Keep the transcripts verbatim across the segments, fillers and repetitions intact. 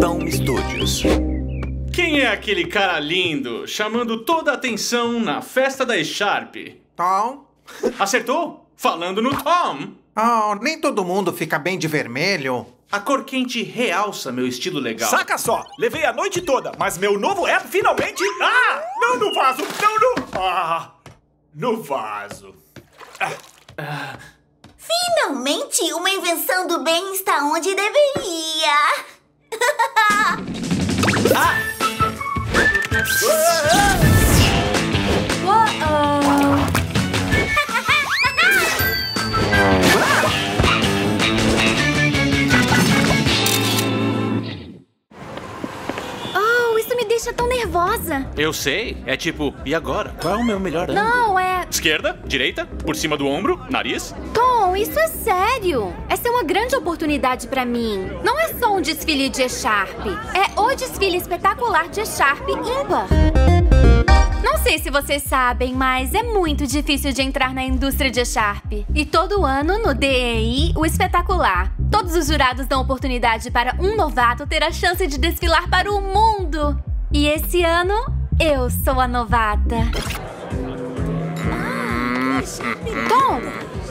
Tom Studios. Quem é aquele cara lindo chamando toda a atenção na festa da e sharp? Tom. Acertou? Falando no Tom. Oh, nem todo mundo fica bem de vermelho. A cor quente realça meu estilo legal. Saca só, levei a noite toda, mas meu novo app finalmente... Ah! Não no vaso, não no... Ah! No vaso. Ah. Ah. Finalmente, uma invenção do bem está onde deveria. Ah! Uh-oh. Deixa tão nervosa. Eu sei, é tipo, e agora? Qual é o meu melhor ângulo? Não, é... Esquerda, direita, por cima do ombro, nariz. Tom, isso é sério. Essa é uma grande oportunidade pra mim. Não é só um desfile de e sharp. É o desfile espetacular de e sharp ímpar. Não sei se vocês sabem, mas é muito difícil de entrar na indústria de e sharp. E todo ano, no D E I, o espetacular. Todos os jurados dão oportunidade para um novato ter a chance de desfilar para o mundo. E esse ano, eu sou a novata. Ah, Tom!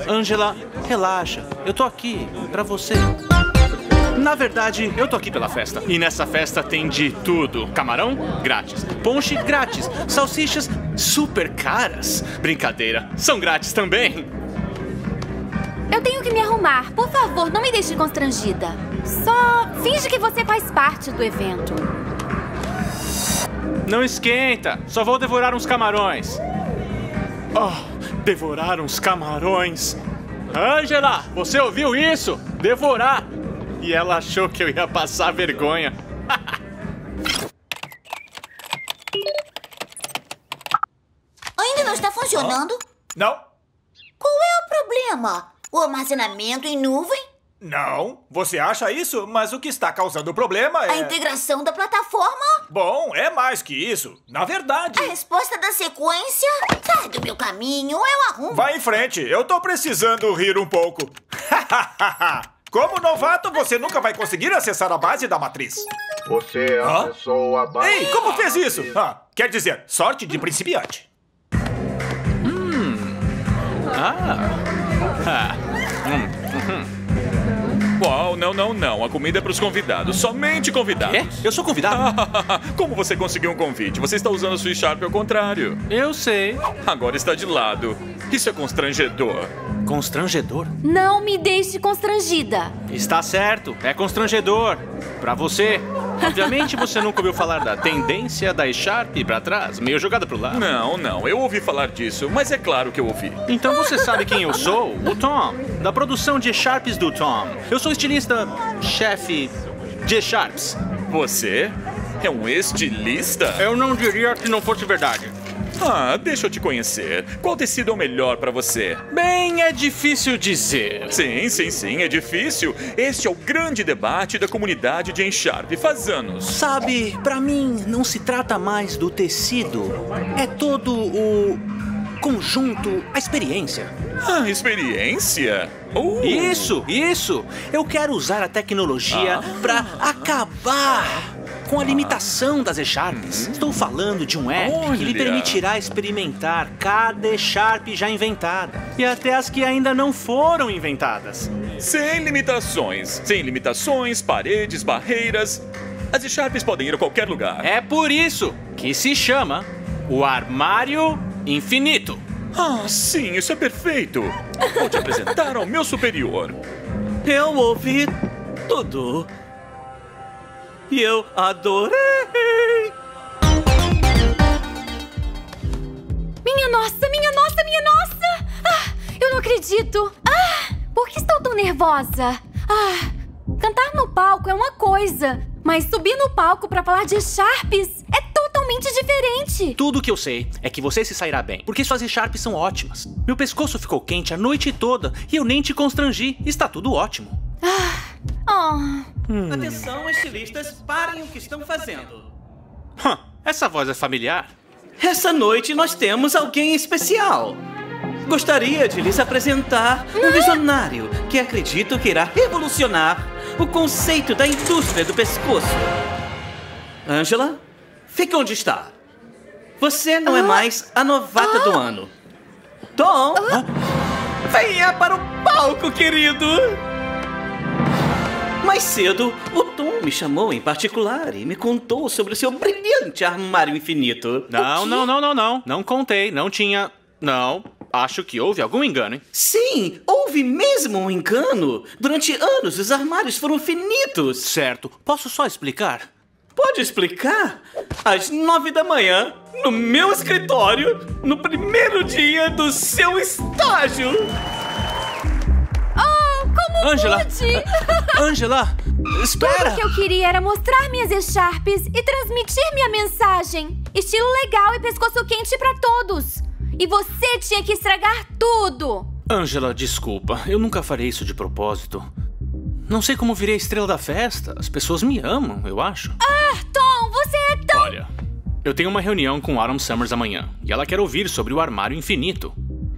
Angela, relaxa. Eu tô aqui pra você. Na verdade, eu tô aqui pela festa. E nessa festa tem de tudo. Camarão, grátis. Ponche, grátis. Salsichas, super caras. Brincadeira, são grátis também. Eu tenho que me arrumar. Por favor, não me deixe constrangida. Só finge que você faz parte do evento. Não esquenta, só vou devorar uns camarões. Oh, devorar uns camarões. Angela, você ouviu isso? Devorar. E ela achou que eu ia passar vergonha. Ainda não está funcionando? Não. Qual é o problema? O armazenamento em nuvem? Não, você acha isso, mas o que está causando o problema é... A integração da plataforma? Bom, é mais que isso, na verdade... A resposta da sequência? Sai do meu caminho, eu arrumo... Vai em frente, eu tô precisando rir um pouco. Como novato, você nunca vai conseguir acessar a base da matriz. Você acessou Hã? a base... Ei, como fez isso? Ah, quer dizer, sorte de principiante. Hum... Ah... Hum... Hum... Uau, não, não, não. A comida é para os convidados. Somente convidados. É? Eu sou convidado? Como você conseguiu um convite? Você está usando a Swiss Sharp ao contrário. Eu sei. Agora está de lado. Isso é constrangedor. Constrangedor? Não me deixe constrangida. Está certo. É constrangedor. Para você. Obviamente você nunca ouviu falar da tendência da e sharp para trás, meio jogada pro lado. Não, não, eu ouvi falar disso, mas é claro que eu ouvi. Então você sabe quem eu sou? O Tom, da produção de e sharps do Tom. Eu sou estilista, chefe de e sharps. Você é um estilista? Eu não diria que não fosse verdade. Ah, deixa eu te conhecer. Qual tecido é o melhor pra você? Bem, é difícil dizer. Sim, sim, sim, é difícil. Este é o grande debate da comunidade de e sharp faz anos. Sabe, pra mim não se trata mais do tecido. É todo o conjunto, a experiência. Ah, experiência? Uh. Isso, isso. Eu quero usar a tecnologia ah. pra acabar... com a limitação das e sharps. Uhum. Estou falando de um app Olha. que lhe permitirá experimentar cada e sharp já inventada. E até as que ainda não foram inventadas. Sem limitações. Sem limitações, paredes, barreiras. As e sharps podem ir a qualquer lugar. É por isso que se chama o Armário Infinito. Ah, sim, isso é perfeito. Vou te apresentar ao meu superior. Eu ouvi tudo. E eu adorei! Minha nossa, minha nossa, minha nossa! Ah, eu não acredito! Ah, por que estou tão nervosa? Ah, cantar no palco é uma coisa, mas subir no palco para falar de e sharps é totalmente diferente! Tudo que eu sei é que você se sairá bem, porque suas e sharps são ótimas. Meu pescoço ficou quente a noite toda e eu nem te constrangi. Está tudo ótimo. Ah... Oh. Hum. Atenção, estilistas, parem o que estão fazendo. Hum, essa voz é familiar. Essa noite nós temos alguém especial. Gostaria de lhes apresentar um visionário que acredito que irá revolucionar o conceito da indústria do pescoço. Angela, fica onde está. Você não ah. é mais a novata ah. do ano. Tom, ah. venha para o palco, querido. Mais cedo, o Tom me chamou em particular e me contou sobre o seu brilhante armário infinito. Não, não, não, não, não. Não contei, não tinha... Não, acho que houve algum engano, hein? Sim, houve mesmo um engano. Durante anos, os armários foram finitos. Certo. Posso só explicar? Pode explicar? Às nove da manhã, no meu escritório, no primeiro dia do seu estágio. Angela! Angela! Espera! Tudo que eu queria era mostrar minhas e-sharps e transmitir minha mensagem. Estilo legal e pescoço quente pra todos. E você tinha que estragar tudo. Angela, desculpa. Eu nunca farei isso de propósito. Não sei como virei a estrela da festa. As pessoas me amam, eu acho. Ah, Tom, você é tão... Olha, eu tenho uma reunião com Adam Summers amanhã. E ela quer ouvir sobre o armário infinito.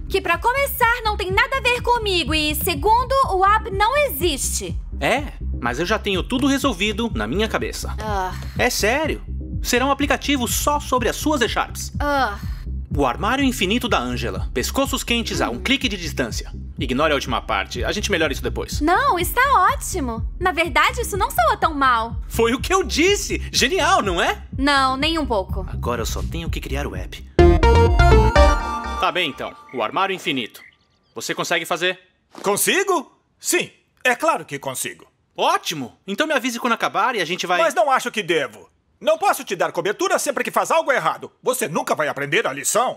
Que pra começar não tem nada a ver comigo e, segundo, o app não existe. É, mas eu já tenho tudo resolvido na minha cabeça. Uh. É sério. Será um aplicativo só sobre as suas e-sharps. Uh. O armário infinito da Angela. Pescoços quentes a um clique de distância. Ignore a última parte, a gente melhora isso depois. Não, está ótimo. Na verdade, isso não soa tão mal. Foi o que eu disse. Genial, não é? Não, nem um pouco. Agora eu só tenho que criar o app. Tá bem, então. O armário infinito. Você consegue fazer? Consigo? Sim, é claro que consigo. Ótimo! Então me avise quando acabar e a gente vai... Mas não acho que devo. Não posso te dar cobertura sempre que faz algo errado. Você nunca vai aprender a lição.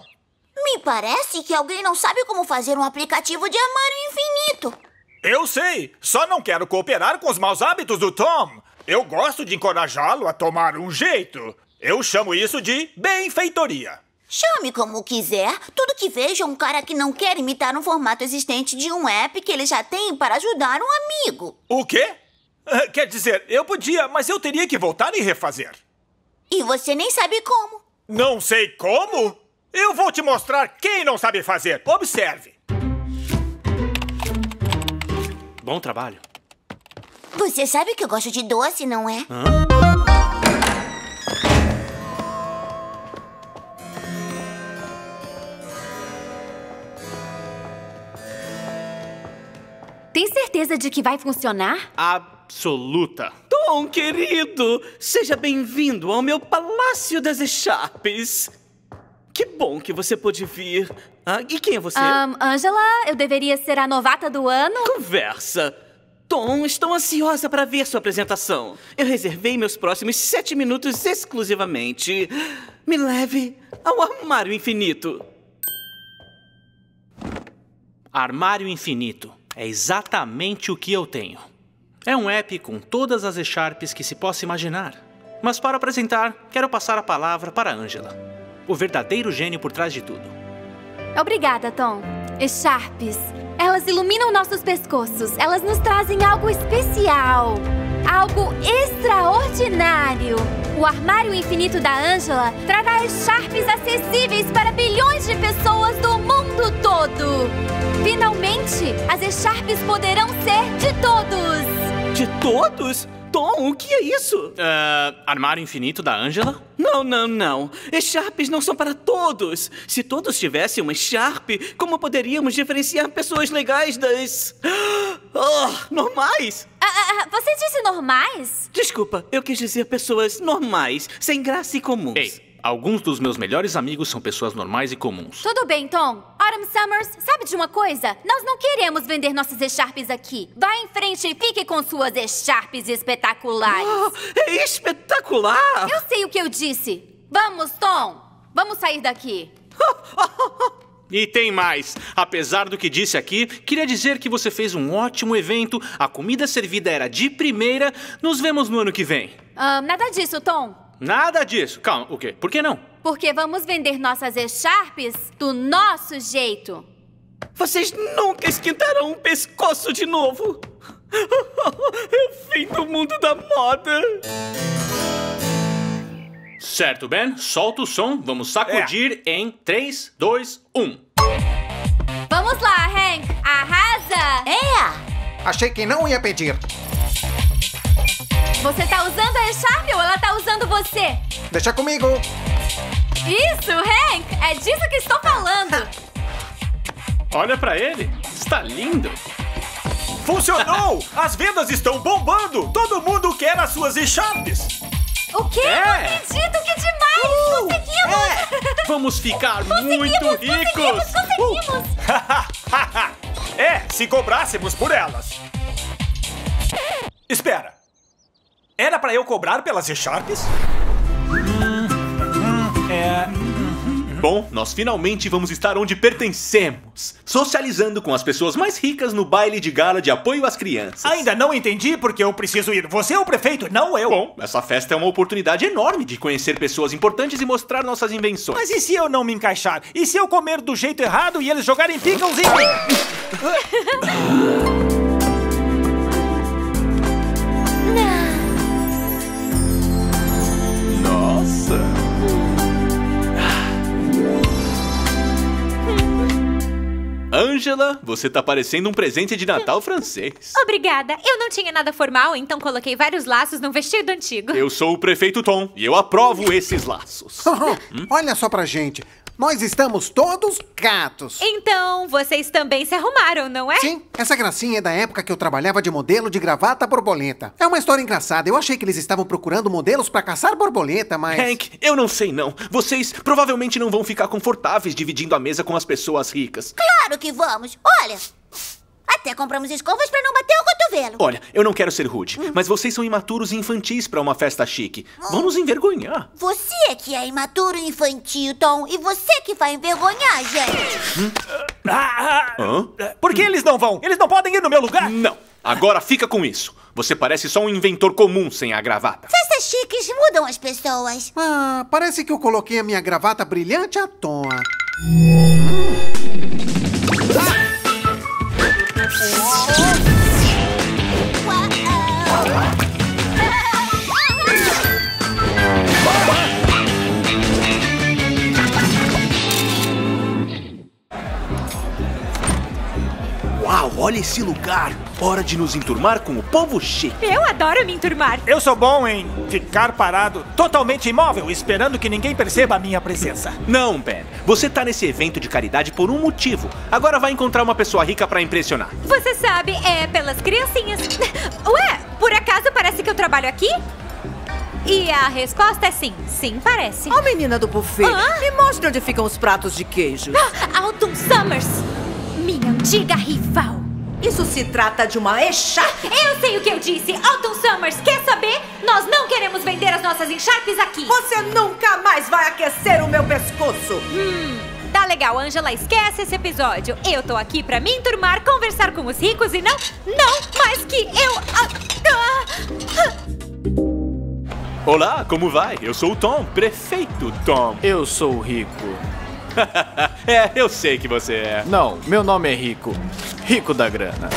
Me parece que alguém não sabe como fazer um aplicativo de armário infinito. Eu sei. Só não quero cooperar com os maus hábitos do Tom. Eu gosto de encorajá-lo a tomar um jeito. Eu chamo isso de benfeitoria. Chame como quiser, tudo que vejo é um cara que não quer imitar um formato existente de um app que ele já tem para ajudar um amigo. O quê? Quer dizer, eu podia, mas eu teria que voltar e refazer. E você nem sabe como. Não sei como? Eu vou te mostrar quem não sabe fazer. Observe. Bom trabalho. Você sabe que eu gosto de doce, não é? Hã? Tem certeza de que vai funcionar? Absoluta. Tom, querido, seja bem-vindo ao meu palácio das e-sharps. Que bom que você pôde vir. Ah, e quem é você? Um, Angela, eu deveria ser a novata do ano? Conversa. Tom, estou ansiosa para ver sua apresentação. Eu reservei meus próximos sete minutos exclusivamente. Me leve ao armário infinito. Armário infinito. É exatamente o que eu tenho. É um app com todas as e-sharps que se possa imaginar. Mas para apresentar, quero passar a palavra para Angela, o verdadeiro gênio por trás de tudo. Obrigada, Tom. E-sharps, elas iluminam nossos pescoços. Elas nos trazem algo especial. Algo extraordinário. O armário infinito da Angela trará e-sharps acessíveis para bilhões de pessoas do mundo todo. Finalmente, as e-sharps poderão ser de todos. De todos? Tom, o que é isso? Uh, armário infinito da Angela? Não, não, não. E-sharps não são para todos. Se todos tivessem uma e-sharp, como poderíamos diferenciar pessoas legais das... Oh, normais? Uh, uh, você disse normais? Desculpa, eu quis dizer pessoas normais, sem graça e comuns. Ei, alguns dos meus melhores amigos são pessoas normais e comuns. Tudo bem, Tom. Autumn Summers, sabe de uma coisa? Nós não queremos vender nossas e-sharps aqui. Vá em frente e fique com suas e-sharps espetaculares. Oh, é espetacular! Eu sei o que eu disse. Vamos, Tom. Vamos sair daqui. E tem mais. Apesar do que disse aqui, queria dizer que você fez um ótimo evento, a comida servida era de primeira, nos vemos no ano que vem. Ah, nada disso, Tom. Nada disso. Calma, o quê? Por que não? Porque vamos vender nossas e-sharps do nosso jeito. Vocês nunca esquentarão um pescoço de novo. É o fim do mundo da moda. Certo, Ben. Solta o som. Vamos sacudir é. em três, dois, um. Vamos lá, Hank. Arrasa! É! Achei que não ia pedir. Você tá usando a e sharp ou ela tá usando você? Deixa comigo! Isso, Hank! É disso que estou falando! Olha pra ele! Está lindo! Funcionou! As vendas estão bombando! Todo mundo quer as suas e sharps! O quê? É. Não acredito! Que demais! Uh, conseguimos! É. Vamos ficar conseguimos, muito ricos! Conseguimos! Conseguimos! Uh. É, se cobrássemos por elas! Espera! Era pra eu cobrar pelas e-sharps? É... Bom, nós finalmente vamos estar onde pertencemos, socializando com as pessoas mais ricas no baile de gala de apoio às crianças. Ainda não entendi porque eu preciso ir. Você é o prefeito, não eu. Bom, essa festa é uma oportunidade enorme de conhecer pessoas importantes e mostrar nossas invenções. Mas e se eu não me encaixar? E se eu comer do jeito errado e eles jogarem pickles em mim? Nossa! Angela, você tá parecendo um presente de Natal francês. Obrigada. Eu não tinha nada formal, então coloquei vários laços num vestido antigo. Eu sou o prefeito Tom e eu aprovo esses laços. Hum? Olha só pra gente. Nós estamos todos gatos. Então, vocês também se arrumaram, não é? Sim, essa gracinha é da época que eu trabalhava de modelo de gravata borboleta. É uma história engraçada. Eu achei que eles estavam procurando modelos pra caçar borboleta, mas... Hank, eu não sei não. Vocês provavelmente não vão ficar confortáveis dividindo a mesa com as pessoas ricas. Claro que vamos. Olha, até compramos escovas pra não bater o cotovelo. Olha, eu não quero ser rude, hum. mas vocês são imaturos e infantis pra uma festa chique. Hum. Vão nos envergonhar. Você que é imaturo e infantil, Tom, e você que vai envergonhar, gente. Hum? Ah, ah, ah. Por que hum. eles não vão? Eles não podem ir no meu lugar? Não. Agora fica com isso. Você parece só um inventor comum sem a gravata. Festas chiques mudam as pessoas. Ah, parece que eu coloquei a minha gravata brilhante à toa. Ah! Uau, olha esse lugar! Hora de nos enturmar com o povo chique. Eu adoro me enturmar. Eu sou bom em ficar parado, totalmente imóvel, esperando que ninguém perceba a minha presença. Não, Ben. Você tá nesse evento de caridade por um motivo. Agora vai encontrar uma pessoa rica pra impressionar. Você sabe, é pelas criancinhas. Ué, por acaso parece que eu trabalho aqui? E a resposta é sim. Sim, parece. Ó, oh, menina do buffet, ah? me mostra onde ficam os pratos de queijo. Ah, Autumn Summers, minha antiga rival. Isso se trata de uma e-sharp. Eu sei o que eu disse. Autumn Summers, quer saber? Nós não queremos vender as nossas e-sharps aqui. Você nunca mais vai aquecer o meu pescoço. Hum, tá legal, Angela. Esquece esse episódio. Eu tô aqui pra me enturmar, conversar com os ricos e não... Não, mas que eu... Olá, como vai? Eu sou o Tom, prefeito Tom. Eu sou o Rico. É, eu sei que você é. Não, meu nome é Rico. Rico da grana.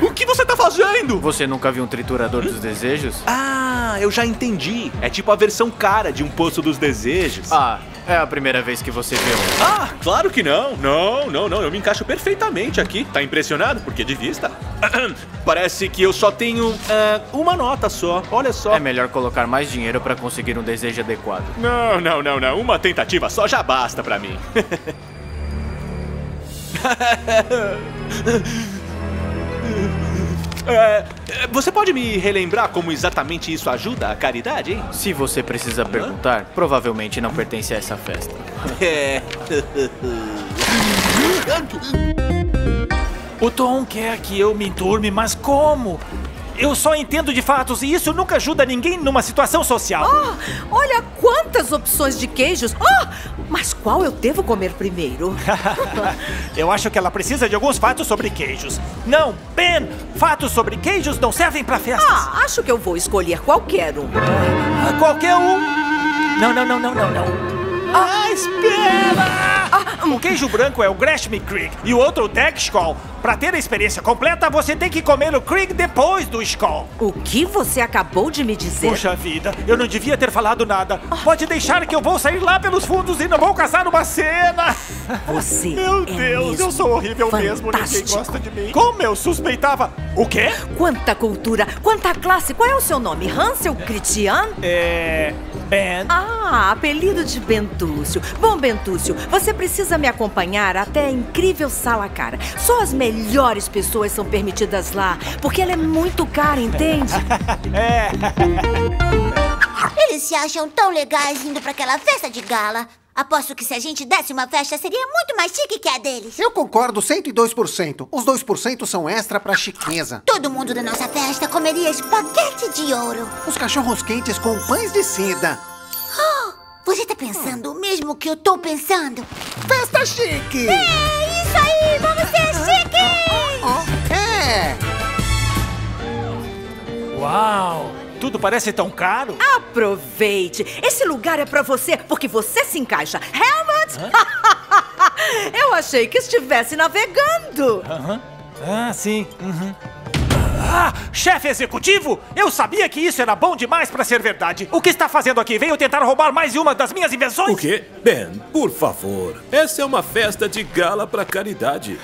O que você tá fazendo? Você nunca viu um triturador dos desejos? Ah, eu já entendi. É tipo a versão cara de um poço dos desejos. Ah, é a primeira vez que você viu. Ah, claro que não. Não, não, não. Eu me encaixo perfeitamente aqui. Tá impressionado? Porque de vista. Parece que eu só tenho uh, uma nota só. Olha só. É melhor colocar mais dinheiro pra conseguir um desejo adequado. Não, não, não, não. Uma tentativa só já basta pra mim. É, você pode me relembrar como exatamente isso ajuda a caridade, hein? Se você precisa perguntar, Hã? provavelmente não pertence a essa festa. É. O Tom quer que eu me enturme, mas como? Eu só entendo de fatos e isso nunca ajuda ninguém numa situação social. Oh, olha quantas opções de queijos. Oh, mas qual eu devo comer primeiro? Eu acho que ela precisa de alguns fatos sobre queijos. Não, Ben, fatos sobre queijos não servem pra festas. Ah, acho que eu vou escolher qualquer um. Ah, qualquer um? Não, não, não, não, não, não. Ah, espera! Ah, um... O queijo branco é o Gresham Creek e o outro o Dexcol. Para ter a experiência completa, você tem que comer o Krieg depois do Skol. O que você acabou de me dizer? Poxa vida, eu não devia ter falado nada. Pode deixar que eu vou sair lá pelos fundos e não vou caçar uma cena. Você Meu é Deus, mesmo eu sou horrível fantástico. mesmo, ninguém gosta de mim. Como eu suspeitava? O quê? Quanta cultura, quanta classe. Qual é o seu nome? Hansel Christian? É... Ben. Ah, apelido de Bentúcio. Bom, Bentúcio, você precisa me acompanhar até a incrível sala cara. Só as melhores pessoas são permitidas lá, porque ela é muito cara, entende? É. Eles se acham tão legais indo pra aquela festa de gala. Aposto que se a gente desse uma festa, seria muito mais chique que a deles. Eu concordo cento e dois por cento. Os dois por cento são extra pra chiqueza. Todo mundo da nossa festa comeria espaguete de ouro. Os cachorros quentes com pães de seda. Oh, você tá pensando o mesmo que eu tô pensando? Festa chique! É isso aí! Vamos ser chiques! Oh, oh. É! Uau! Tudo parece tão caro. Aproveite. Esse lugar é pra você, porque você se encaixa. Helmut! Eu achei que estivesse navegando. Uh-huh. Ah, sim. Uhum. Ah, chefe executivo? Eu sabia que isso era bom demais pra ser verdade. O que está fazendo aqui? Veio tentar roubar mais uma das minhas invenções? O quê? Ben, por favor. Essa é uma festa de gala pra caridade.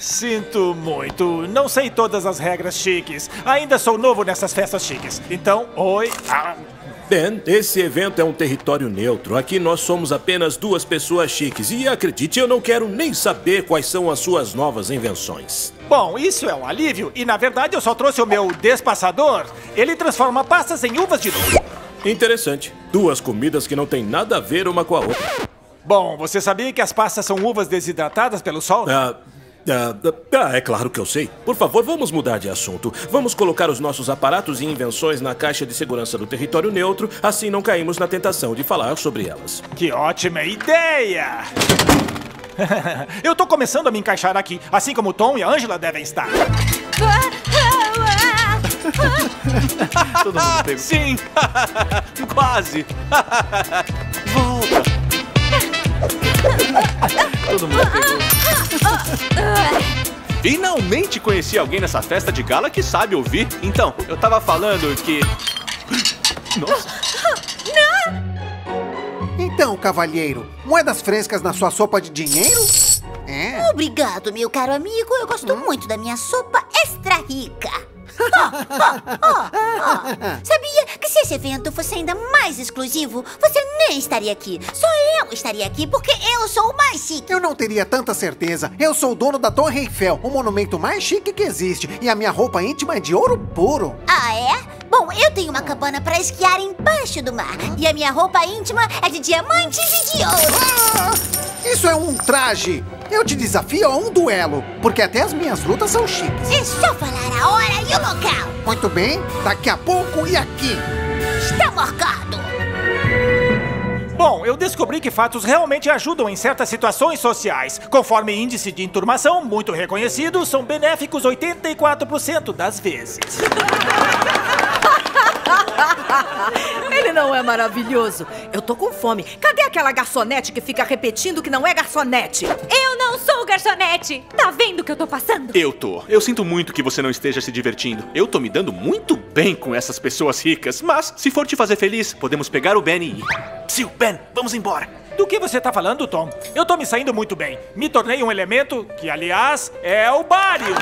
Sinto muito. Não sei todas as regras chiques. Ainda sou novo nessas festas chiques. Então, oi... Ah. Ben, esse evento é um território neutro. Aqui nós somos apenas duas pessoas chiques. E acredite, eu não quero nem saber quais são as suas novas invenções. Bom, isso é um alívio. E na verdade eu só trouxe o meu despassador. Ele transforma passas em uvas de novo. Interessante. Duas comidas que não tem nada a ver uma com a outra. Bom, você sabia que as passas são uvas desidratadas pelo sol? Ah... Ah, ah, é claro que eu sei. Por favor, vamos mudar de assunto. Vamos colocar os nossos aparatos e invenções na caixa de segurança do território neutro, assim não caímos na tentação de falar sobre elas. Que ótima ideia! Eu tô começando a me encaixar aqui, assim como o Tom e a Angela devem estar. Todo mundo pegou. Sim! Quase! Volta! Todo mundo pegou. Finalmente conheci alguém nessa festa de gala que sabe ouvir. Então, eu tava falando que... Nossa. Não. Então, cavalheiro, moedas frescas na sua sopa de dinheiro? É. Obrigado, meu caro amigo. Eu gosto hum. muito da minha sopa extra rica. Oh, oh, oh, oh. Sabia que se esse evento fosse ainda mais exclusivo, você nem estaria aqui. Só eu estaria aqui porque eu sou o mais chique. Eu não teria tanta certeza. Eu sou o dono da Torre Eiffel, o monumento mais chique que existe. E a minha roupa íntima é de ouro puro. Ah, é? Bom, eu tenho uma cabana pra esquiar embaixo do mar. E a minha roupa íntima é de diamantes e de ouro. Ah, isso é um traje. Eu te desafio a um duelo, porque até as minhas lutas são chiques. É só falar a hora e o local. Muito bem, daqui a pouco e aqui. Está marcado. Bom, eu descobri que fatos realmente ajudam em certas situações sociais. Conforme índice de enturmação, muito reconhecido, são benéficos oitenta e quatro por cento das vezes. Ele não é maravilhoso? Eu tô com fome. Cadê aquela garçonete que fica repetindo que não é garçonete? Eu não sou garçonete! Tá vendo o que eu tô passando? Eu tô. Eu sinto muito que você não esteja se divertindo. Eu tô me dando muito bem com essas pessoas ricas. Mas, se for te fazer feliz, podemos pegar o Ben e ir. Psiu, Ben, vamos embora. Do que você tá falando, Tom? Eu tô me saindo muito bem. Me tornei um elemento que, aliás, é o bário.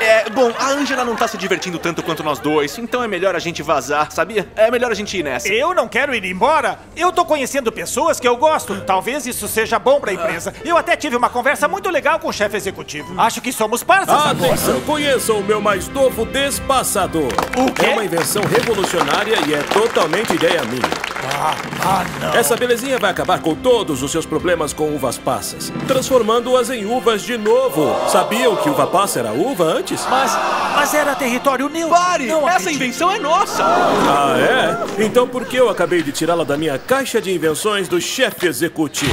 É, bom, a Angela não tá se divertindo tanto quanto nós dois, então é melhor a gente vazar, sabia? É melhor a gente ir nessa. Eu não quero ir embora. Eu tô conhecendo pessoas que eu gosto. Talvez isso seja bom pra empresa. Eu até tive uma conversa muito legal com o chefe executivo. Acho que somos parceiros agora. Atenção, conheça o meu mais novo despassador. O quê? É uma invenção revolucionária e é totalmente ideia minha. Ah, ah, não. Essa belezinha vai acabar com todos os seus problemas com uvas passas, transformando-as em uvas de novo. Sabiam que uva passa era uva antes? Mas, mas era território neutro. Pare! Não, essa invenção é nossa! Ah, é? Então por que eu acabei de tirá-la da minha caixa de invenções do chefe executivo?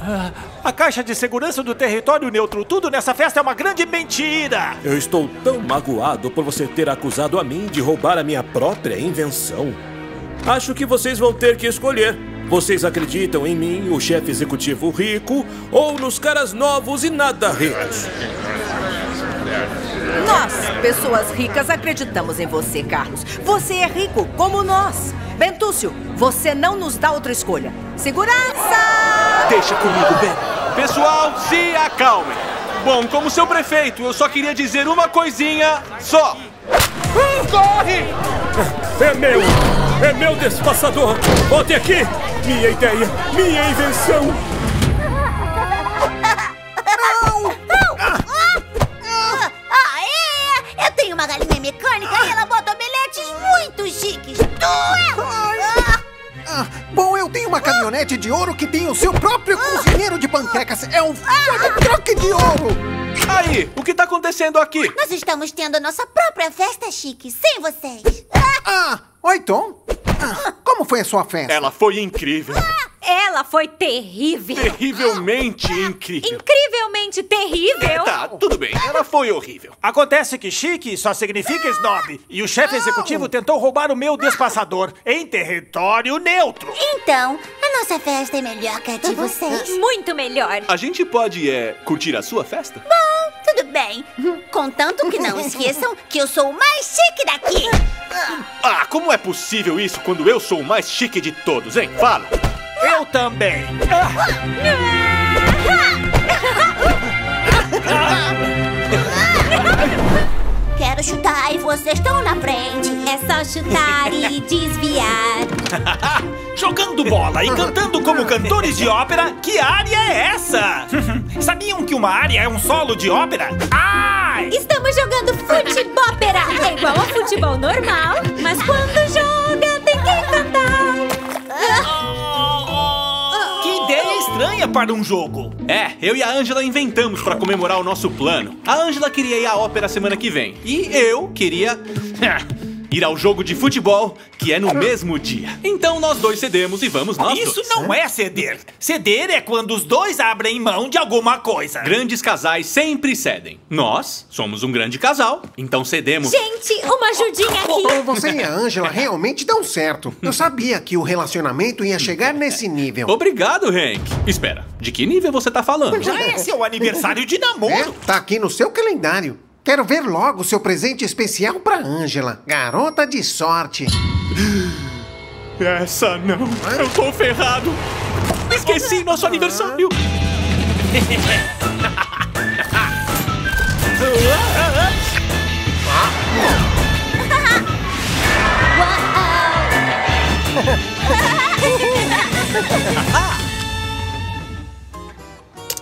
Ah, a caixa de segurança do território neutro. Tudo nessa festa é uma grande mentira. Eu estou tão magoado por você ter acusado a mim de roubar a minha própria invenção. Acho que vocês vão ter que escolher. Vocês acreditam em mim, o chefe executivo rico, ou nos caras novos e nada ricos? Nós, pessoas ricas, acreditamos em você, Carlos. Você é rico, como nós. Bentúcio, você não nos dá outra escolha. Segurança! Deixa comigo, Ben. Pessoal, se acalmem. Bom, como seu prefeito, eu só queria dizer uma coisinha só. Hum, corre! É meu! É meu despassador! Volte aqui! Minha ideia! Minha invenção! Uma galinha mecânica ah. e ela bota omeletes muito chiques. Tu é... Ah. Ah. Bom, eu tenho uma caminhonete ah. de ouro que tem o seu próprio ah. cozinheiro de panquecas. É um ah. troque de ouro. Aí, o que tá acontecendo aqui? Nós estamos tendo a nossa própria festa chique, sem vocês. Ah, oi, Tom. Ah. Como foi a sua festa? Ela foi incrível. Ah. Ela foi terrível. Terrivelmente incrível. Incrivelmente terrível. Tá, tudo bem. Ela foi horrível. Acontece que chique só significa snob. E o chefe executivo tentou roubar o meu despassador em território neutro. Então, a nossa festa é melhor que a de vocês. Muito melhor. A gente pode, é, curtir a sua festa? Bom, tudo bem. Contanto que não esqueçam que eu sou o mais chique daqui. Ah, como é possível isso quando eu sou o mais chique de todos, hein? Fala. Eu também! Quero chutar e vocês estão na frente. É só chutar e desviar. Jogando bola e cantando como cantores de ópera, que área é essa? Sabiam que uma área é um solo de ópera? Ai! Estamos jogando futebópera. É igual ao futebol normal, mas quando joga tem que cantar. Estranha para um jogo. É, eu e a Angela inventamos para comemorar o nosso plano. A Angela queria ir à ópera semana que vem. E eu queria ir ao jogo de futebol, que é no mesmo dia. Então nós dois cedemos e vamos nós dois. Isso não é ceder. Ceder é quando os dois abrem mão de alguma coisa. Grandes casais sempre cedem. Nós somos um grande casal, então cedemos. Gente, uma ajudinha aqui. Você e a Angela realmente dão certo. Eu sabia que o relacionamento ia chegar nesse nível. Obrigado, Hank. Espera, de que nível você tá falando? Já é seu aniversário de namoro. É, tá aqui no seu calendário. Quero ver logo seu presente especial pra Angela, garota de sorte. Essa não, eu tô ferrado. Esqueci nosso aniversário.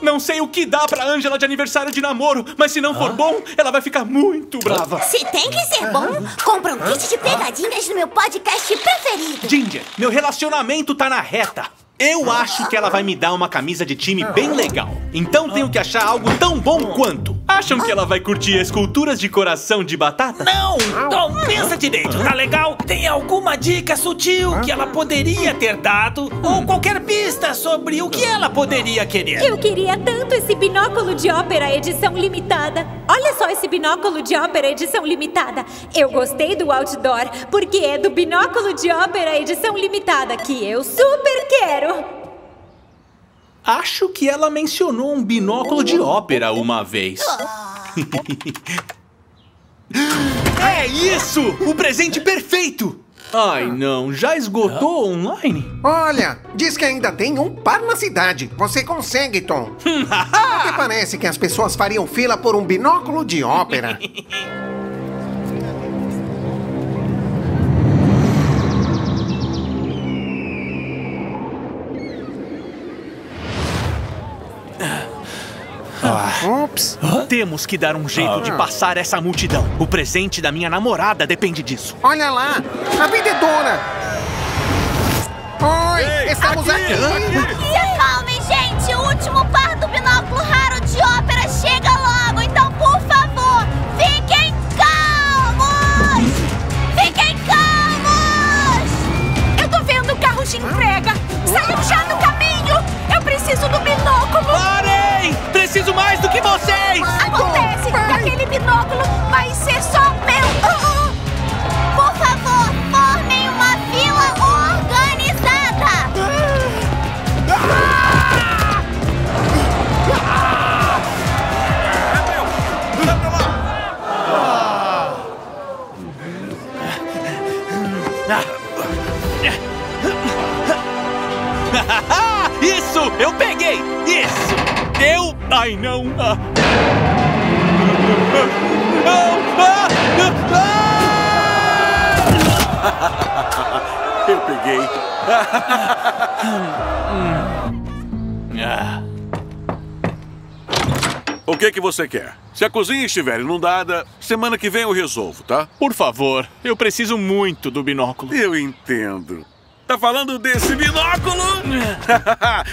Não sei o que dá pra Angela de aniversário de namoro, mas se não for ah. bom, ela vai ficar muito brava. Se tem que ser bom, compra um kit de pegadinhas no meu podcast preferido. Ginger, meu relacionamento tá na reta. Eu acho que ela vai me dar uma camisa de time bem legal. Então tenho que achar algo tão bom quanto. Acham que ela vai curtir esculturas de coração de batata? Não! Tom, pensa direito, tá legal? Tem alguma dica sutil que ela poderia ter dado? Ou qualquer pista sobre o que ela poderia querer? Eu queria tanto esse binóculo de ópera edição limitada. Olha só esse binóculo de ópera edição limitada. Eu gostei do outdoor, porque é do binóculo de ópera edição limitada que eu super quero. Acho que ela mencionou um binóculo de ópera uma vez. É isso! O presente perfeito! Ai não, já esgotou online? Olha, diz que ainda tem um par na cidade. Você consegue, Tom. Porque parece que as pessoas fariam fila por um binóculo de ópera. Ah. Ups. Temos que dar um jeito ah. de passar essa multidão. O presente da minha namorada depende disso. Olha lá, a vendedora. Oi, ei, estamos aqui. aqui. aqui. Se acalmem, gente. O último par do binóculo raro de ópera chega logo. Então, por favor, fiquem calmos. Fiquem calmos. Eu tô vendo o carro de entrega. Saiam já do caminho. Eu preciso do binóculo. Parem! Preciso mais do que vocês! Acontece que aquele binóculo vai ser só meu! Uh-uh. Por favor, formem uma fila organizada! Isso! Eu peguei! Isso! Eu... Ai, não! Ah. Ah, ah, ah. Eu peguei. O que que você quer? Se a cozinha estiver inundada, semana que vem eu resolvo, tá? Por favor, eu preciso muito do binóculo. Eu entendo. Tá falando desse binóculo?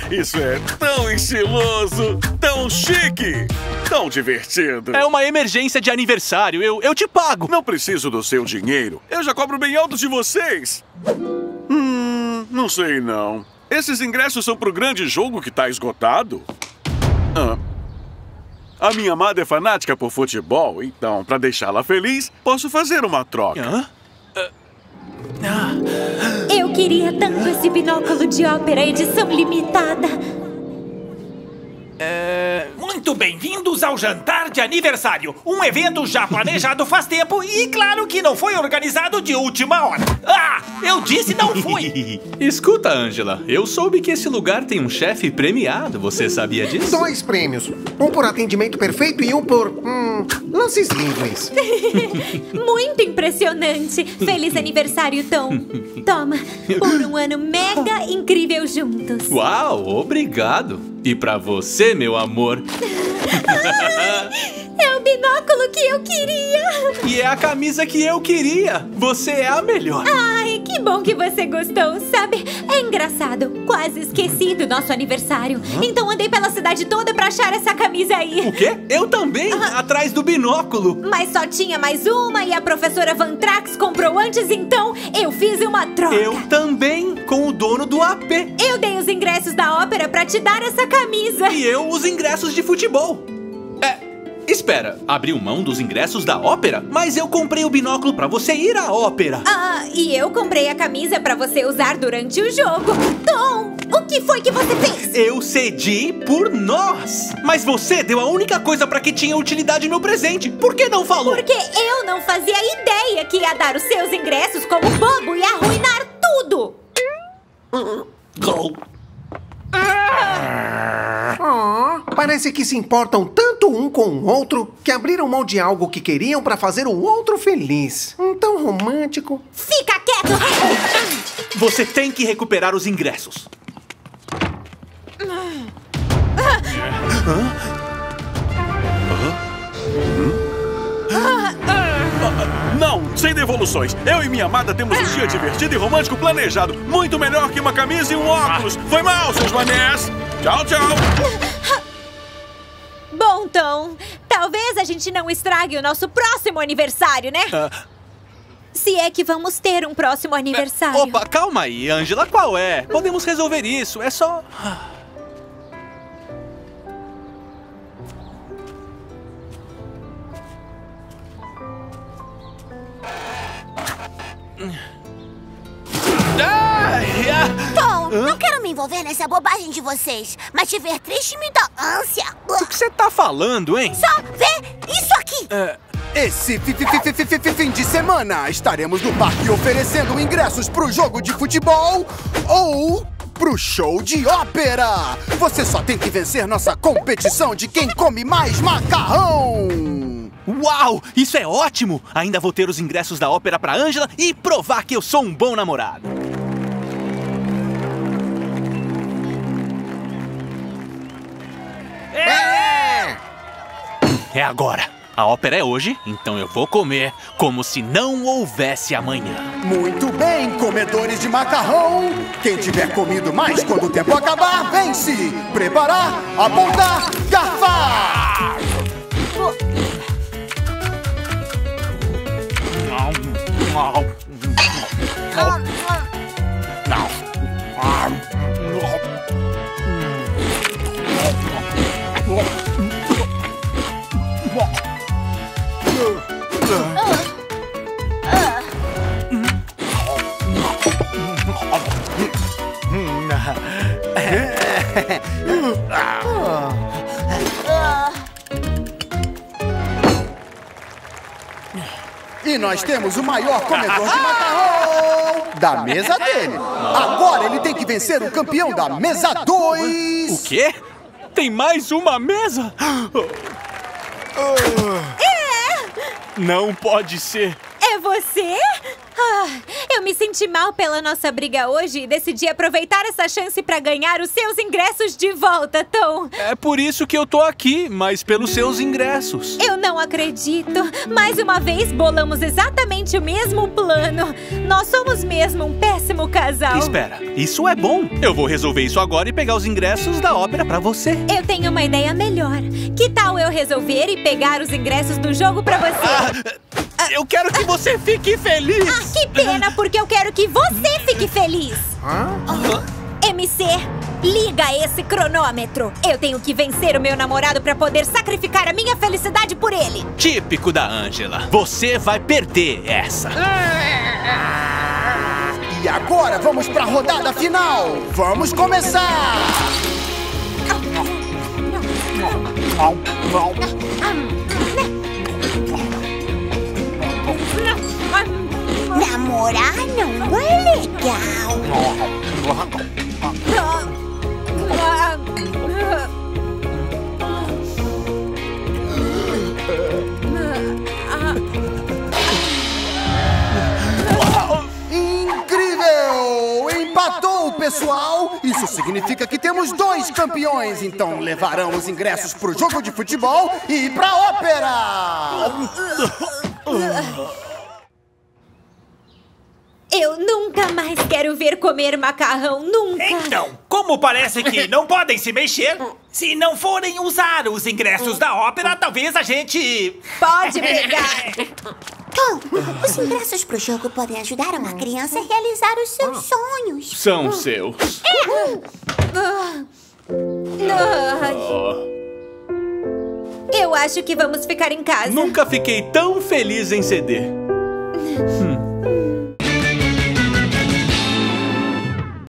Isso é tão estiloso, tão chique, tão divertido. É uma emergência de aniversário, eu, eu te pago. Não preciso do seu dinheiro, eu já cobro bem alto de vocês. Hum, não sei não. Esses ingressos são pro grande jogo que tá esgotado? Ah. A minha amada é fanática por futebol, então, pra deixá-la feliz, posso fazer uma troca. Hã? Eu queria tanto esse binóculo de ópera, edição limitada. É... Muito bem-vindos ao jantar de aniversário. Um evento já planejado faz tempo e claro que não foi organizado de última hora. Ah, eu disse não foi. Escuta, Angela, eu soube que esse lugar tem um chefe premiado, você sabia disso? Dois prêmios, um por atendimento perfeito e um por... Hum, lances livres. Muito impressionante. Feliz aniversário, Tom. Toma, por um ano mega incrível juntos. Uau, obrigado. E pra você, meu amor... Ai, é o binóculo que eu queria! E é a camisa que eu queria! Você é a melhor! Ai, que bom que você gostou, sabe? É engraçado, quase esqueci do nosso aniversário. Hã? Então andei pela cidade toda pra achar essa camisa aí. O quê? Eu também? Ah. Atrás do binóculo. Mas só tinha mais uma e a professora Van Trax comprou antes, então eu fiz uma troca. Eu também, com o dono do A P. Eu dei os ingressos da ópera pra te dar essa camisa. E eu os ingressos de futebol. É... Espera, abriu mão dos ingressos da ópera? Mas eu comprei o binóculo pra você ir à ópera. Ah, e eu comprei a camisa pra você usar durante o jogo. Tom, o que foi que você fez? Eu cedi por nós. Mas você deu a única coisa pra que tinha utilidade no presente. Por que não falou? Porque eu não fazia ideia que ia dar os seus ingressos como bobo e arruinar tudo. Gol. Ah. Oh, parece que se importam tanto um com o outro que abriram mão de algo que queriam pra fazer o outro feliz. Um tão romântico. Fica quieto! Você tem que recuperar os ingressos. Não, sem devoluções. Eu e minha amada temos um dia divertido e romântico planejado. Muito melhor que uma camisa e um óculos. Foi mal, seus manés. Tchau, tchau. Bom, Tom, talvez a gente não estrague o nosso próximo aniversário, né? Ah. Se é que vamos ter um próximo aniversário. É, opa, calma aí, Angela, qual é? Podemos resolver isso, é só... Tom, não quero me envolver nessa bobagem de vocês, mas te ver triste me dá ânsia. O que você tá falando, hein? Só vê isso aqui. É... Esse fi fi fi fi fi fim de semana estaremos no parque oferecendo ingressos pro jogo de futebol ou pro show de ópera. Você só tem que vencer nossa competição de quem come mais macarrão. Uau! Isso é ótimo! Ainda vou ter os ingressos da ópera pra Angela e provar que eu sou um bom namorado. É, é agora. A ópera é hoje, então eu vou comer como se não houvesse amanhã. Muito bem, comedores de macarrão! Quem tiver comido mais quando o tempo acabar, vence! Preparar, apontar, garfar! E nós temos o maior comedor de macarrão! da mesa dele. Agora ele tem que vencer o campeão da mesa dois. O quê? Tem mais uma mesa? É! Não pode ser. É você? Ah, eu me senti mal pela nossa briga hoje e decidi aproveitar essa chance para ganhar os seus ingressos de volta, Tom. É por isso que eu tô aqui, mas pelos seus ingressos. Eu não acredito. Mais uma vez, bolamos exatamente o mesmo plano. Nós somos mesmo um péssimo casal. Espera, isso é bom. Eu vou resolver isso agora e pegar os ingressos da ópera pra você. Eu tenho uma ideia melhor. Que tal eu resolver e pegar os ingressos do jogo pra você? Ah, ah, eu quero que você fique feliz. Ah, que pena, porque eu quero que você fique feliz. Oh. M C, liga esse cronômetro. Eu tenho que vencer o meu namorado pra poder sacrificar a minha felicidade por ele. Típico da Angela. Você vai perder essa. E agora vamos pra rodada final. Vamos começar. Namorar não é legal. Incrível! Empatou, pessoal! Isso significa que temos dois campeões. Então levarão os ingressos pro jogo de futebol e pra ópera! Eu nunca mais quero ver comer macarrão, nunca! Então, como parece que não podem se mexer, se não forem usar os ingressos da ópera, talvez a gente... Pode pegar! Tom, os ingressos pro jogo podem ajudar uma criança a realizar os seus sonhos. São seus. Eu acho que vamos ficar em casa. Nunca fiquei tão feliz em ceder. Hum.